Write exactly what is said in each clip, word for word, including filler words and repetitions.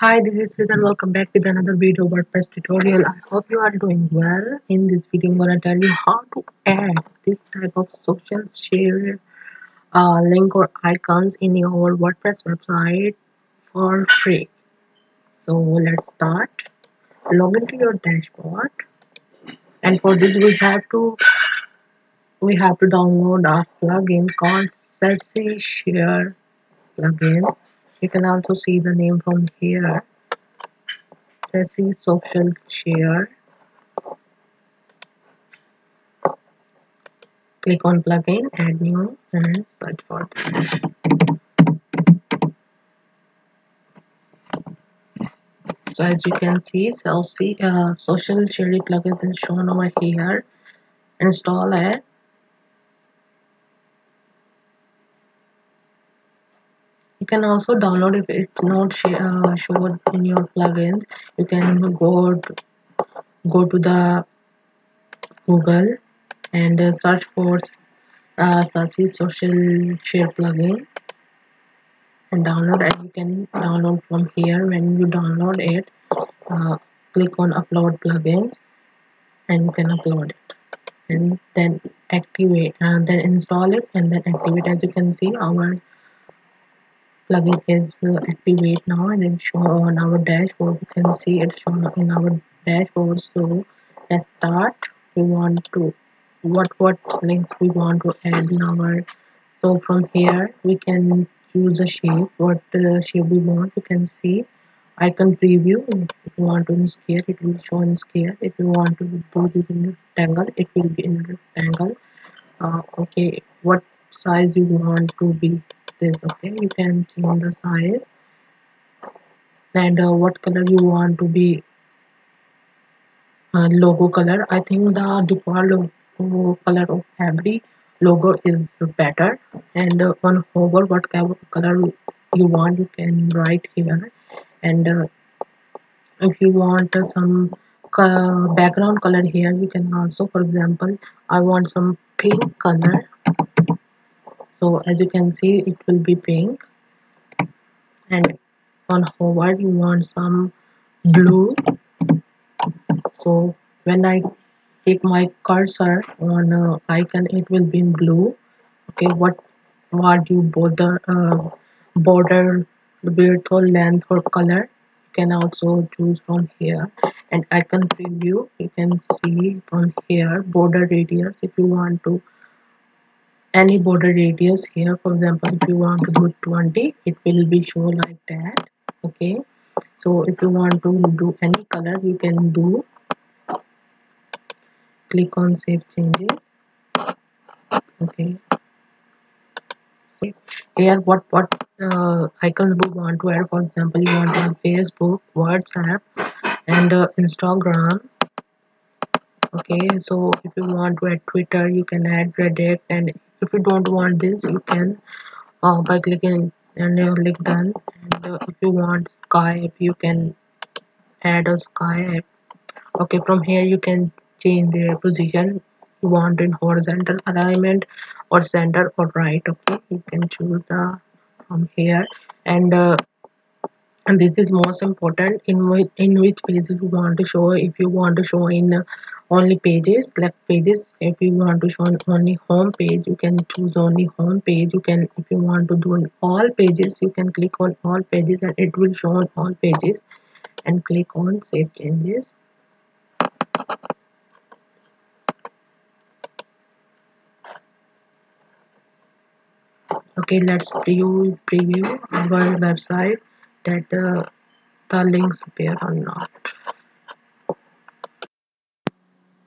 Hi, this is Liz and welcome back with another video WordPress tutorial. I hope you are doing well. In this video, I'm gonna tell you how to add this type of social share uh, link or icons in your WordPress website for free. So let's start. Log into your dashboard, and for this we have to we have to download a plugin called Sassy Share plugin. You can also see the name from here, Sassy Social Share. Click on plugin, add new, and search for this. So as you can see, Sassy uh, Social Share plugin is shown over here. Install it. You can also download if it's not uh, shown in your plugins. You can go to, go to the Google and uh, search for uh, Sassy Social Share plugin and download. And you can download from here. When you download it, uh, click on Upload Plugins, and you can upload it. And then activate, and then install it, and then activate. As you can see, our plugin is uh, activate now, and it's shown on our dashboard. You can see it's shown in our dashboard. So let's start. We want to what what links we want to add in our. So from here we can choose a shape. What uh, shape we want? You can see icon preview. If you want to in scale, it will show in scale. If you want to do this in rectangle, it will be in rectangle. Uh, okay, what size you want to be? This okay, you can change the size, and uh, what color you want to be. Uh, logo color, I think the default logo color of every logo is better. And uh, on hover, what color you want, you can write here. And uh, if you want uh, some uh, background color here, you can also, for example, I want some pink color. So as you can see, it will be pink, and on hover you want some blue. So when I take my cursor on uh, icon, it will be in blue. Okay, what what you border uh, border width or length or color, you can also choose from here. And icon preview, you can see from here border radius. If you want to any border radius here, for example, if you want to do twenty, it will be shown like that. Okay, so if you want to do any color, you can do. Click on save changes. Okay, so here what what uh, icons we want to add. For example, you want to add Facebook, WhatsApp, and uh, Instagram. Okay, so if you want to add Twitter, you can add Reddit. And if you don't want this, you can uh, by clicking and uh, click done. And uh, if you want Skype, you can add a Skype. Okay, from here you can change the position you want in horizontal alignment or center or right. Okay, you can choose the from here. And uh, and this is most important, in which in which places you want to show. If you want to show in uh, only pages, select pages. If you want to show only home page, you can choose only home page. You can, if you want to do all pages, you can click on all pages, and it will show on all pages. And click on save changes. Okay, let's preview preview our website that uh, the links appear or not.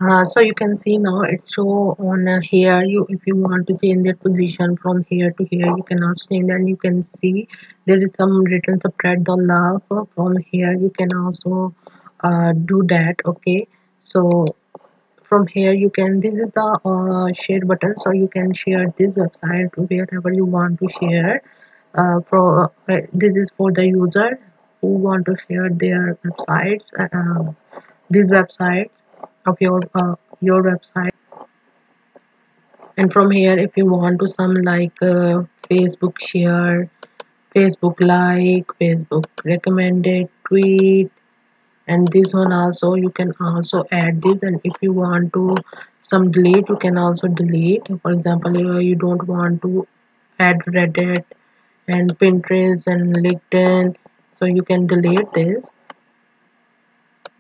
Uh, so you can see now it's show on uh, here. You, if you want to change their position from here to here, you can also change that. And you can see there is some written subtract the love from here. You can also uh, do that. Okay, so from here you can, this is the uh, share button, so you can share this website to wherever you want to share. Uh, for uh, this is for the user who want to share their websites, uh, these websites of your uh, your website. And from here, if you want to some like uh, Facebook share, Facebook like, Facebook recommended, tweet, and this one also you can also add this. And if you want to some delete, you can also delete. For example, you don't want to add Reddit and Pinterest and LinkedIn, so you can delete this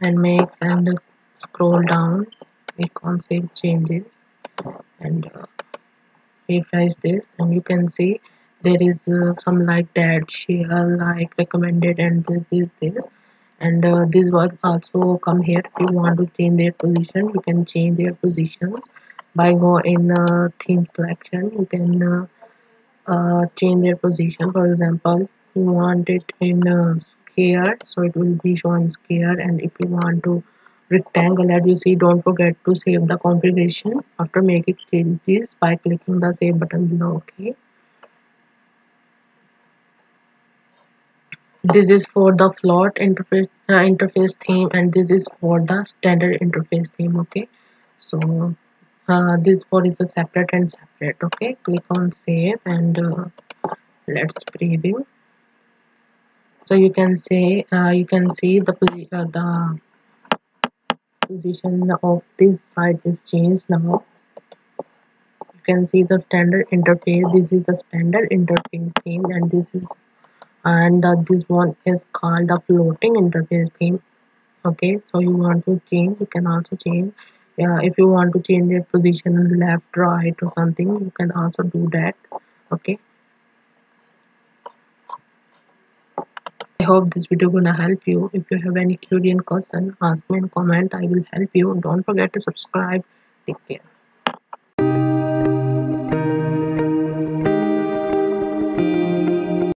and make and scroll down, click on save changes, and uh, refresh this, and you can see there is uh, some like that, share, like, recommended, and this is this, this and uh, these words also come here. If you want to change their position, you can change their positions by go in uh, theme selection. You can uh, uh, change their position. For example, you want it in uh, square, so it will be shown square. And if you want to rectangle, as you see, don't forget to save the configuration after making changes by clicking the save button below. Okay, this is for the float interface uh, interface theme, and this is for the standard interface theme. Okay, so uh, this for is a separate and separate. Okay, click on save and uh, let's preview. So you can say uh, you can see the uh, the position of this site is changed. Now you can see the standard interface. This is the standard interface theme, and this is and uh, this one is called the floating interface theme. Okay, so you want to change, you can also change. Yeah, if you want to change your position left, right, or something, you can also do that. Okay, I hope this video gonna help you. If you have any query and question, ask me in comment. I will help you. Don't forget to subscribe. Take care.